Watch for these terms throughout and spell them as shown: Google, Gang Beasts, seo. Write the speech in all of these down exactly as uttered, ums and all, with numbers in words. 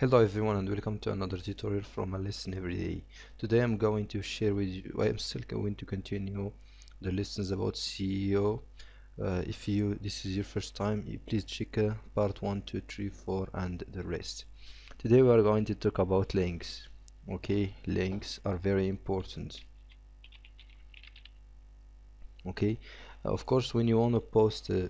Hello everyone and welcome to another tutorial from a lesson every day. Today I'm going to share with you, I'm still going to continue the lessons about S E O. Uh, if you this is your first time, you please check uh, part one, two, three, four and the rest. Today we are going to talk about links. Okay, links are very important. Okay, uh, of course when you want to post uh,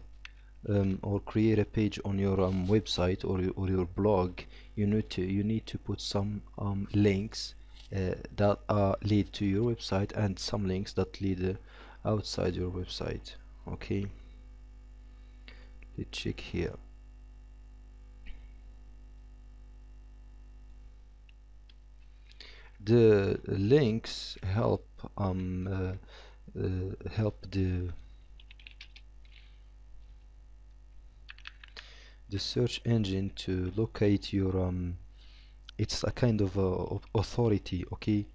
Um, or create a page on your um, website or, or your blog, you need to you need to put some um, links uh, that uh, lead to your website and some links that lead uh, outside your website. Okay, let's check here. The links help um uh, uh, help the the search engine to locate your um it's a kind of uh, authority. Okay,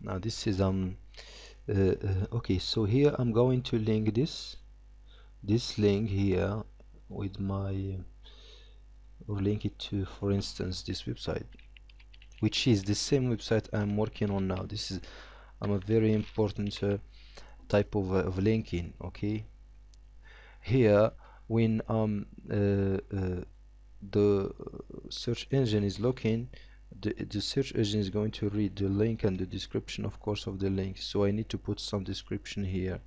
now this is um uh, uh, okay, so here I'm going to link this this link here with my or link it to, for instance, this website, which is the same website I'm working on now. This is I'm a very important uh, type of, uh, of linking. Okay, here when um uh, uh, the search engine is looking, the, the search engine is going to read the link and the description, of course, of the link. So I need to put some description here.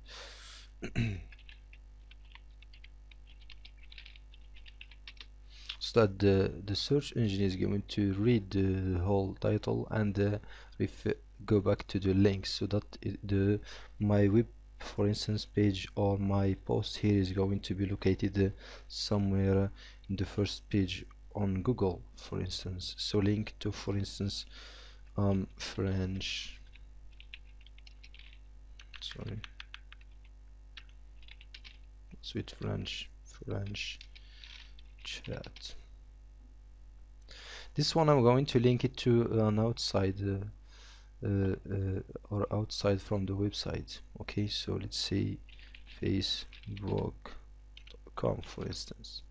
That the, the search engine is going to read the whole title and uh, refer, go back to the link, so that it, the my web, for instance, page or my post here is going to be located uh, somewhere in the first page on Google, for instance. So link to, for instance, um, French sorry sweet French French chat. This one I'm going to link it to an outside uh, uh, uh, or outside from the website. Okay, so let's say facebook dot com, for instance.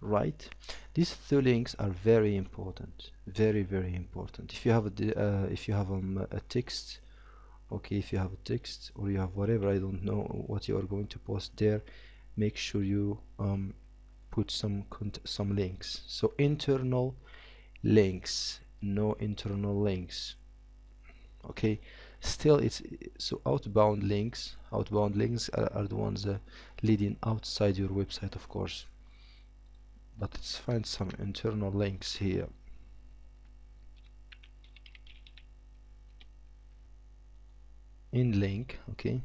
Right, these two links are very important, very very important. If you have a uh, if you have um, a text, okay, if you have a text or you have whatever, I don't know what you are going to post there, make sure you um, put some some links. So internal links, no internal links. Okay, still it's so outbound links outbound links are, are the ones uh, leading outside your website, of course, but let's find some internal links here. In link, okay,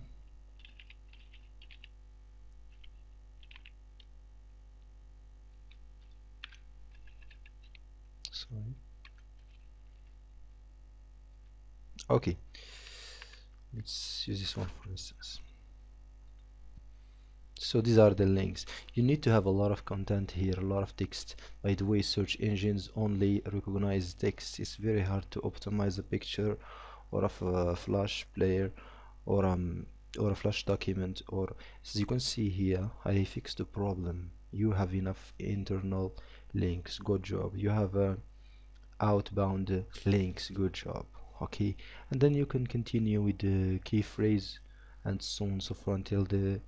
sorry, okay, let's use this one, for instance. So these are the links. You need to have a lot of content here, a lot of text. By the way, search engines only recognize text. It's very hard to optimize a picture or of a flash player or um or a flash document. Or as you can see here, I fixed the problem. You have enough internal links, good job. You have uh, outbound links, good job. Okay, and then you can continue with the key phrase and so on and so forth until the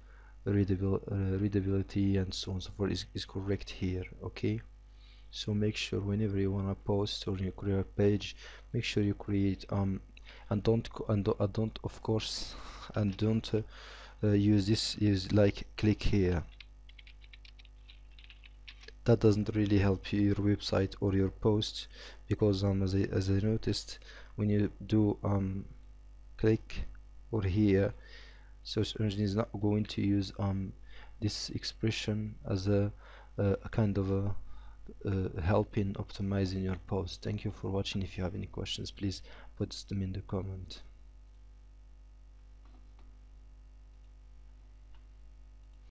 readable uh, readability and so on and so forth is, is correct here. Okay, so make sure whenever you want to post or you create a page, make sure you create um and don't and do, uh, don't of course and don't uh, uh, use this use like click here. That doesn't really help your website or your post, because um, as, I, as I noticed, when you do um, click or here, search engine is not going to use um, this expression as a, uh, a kind of a Uh, help in optimizing your post. Thank you for watching. If you have any questions, please put them in the comment.